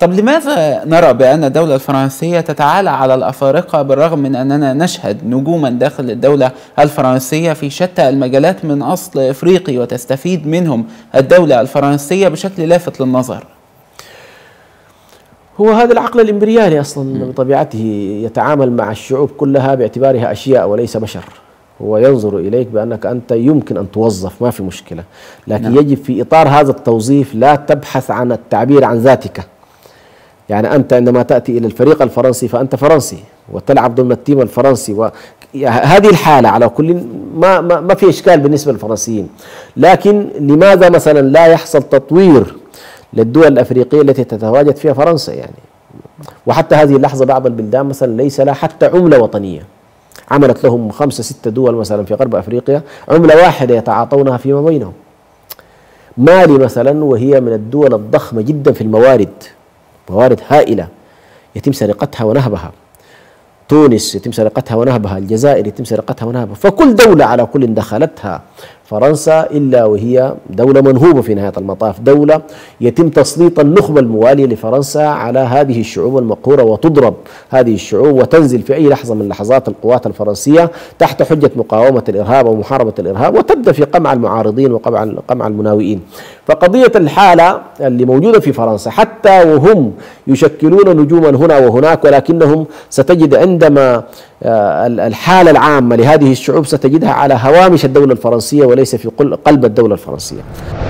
طب لماذا نرى بأن الدولة الفرنسية تتعالى على الأفارقة بالرغم من أننا نشهد نجوما داخل الدولة الفرنسية في شتى المجالات من أصل إفريقي وتستفيد منهم الدولة الفرنسية بشكل لافت للنظر؟ هو هذا العقل الإمبريالي أصلا بطبيعته يتعامل مع الشعوب كلها باعتبارها أشياء وليس بشر، هو ينظر إليك بأنك أنت يمكن أن توظف ما في مشكلة، لكن يجب في إطار هذا التوظيف لا تبحث عن التعبير عن ذاتك. يعني أنت عندما تأتي إلى الفريق الفرنسي فأنت فرنسي وتلعب ضمن التيم الفرنسي، وهذه الحالة على كل ما في إشكال بالنسبة للفرنسيين. لكن لماذا مثلا لا يحصل تطوير للدول الأفريقية التي تتواجد فيها فرنسا؟ يعني وحتى هذه اللحظة بعض البلدان مثلا ليس لها حتى عملة وطنية، عملت لهم 5-6 دول مثلا في غرب أفريقيا عملة واحدة يتعاطونها فيما بينهم. مالي مثلا وهي من الدول الضخمة جدا في الموارد، موارد هائلة يتم سرقتها ونهبها، تونس يتم سرقتها ونهبها، الجزائر يتم سرقتها ونهبها، فكل دولة على كل دخلتها فرنسا إلا وهي دولة منهوبة في نهاية المطاف، دولة يتم تسليط النخبة الموالية لفرنسا على هذه الشعوب المقهورة وتضرب هذه الشعوب وتنزل في أي لحظة من لحظات القوات الفرنسية تحت حجة مقاومة الإرهاب ومحاربة الإرهاب، وتبدأ في قمع المعارضين وقمع المناوئين. فقضية الحالة اللي موجودة في فرنسا حتى وهم يشكلون نجوما هنا وهناك، ولكنهم ستجد عندما الحالة العامة لهذه الشعوب ستجدها على هوامش الدولة الفرنسية وليس في قلب الدولة الفرنسية.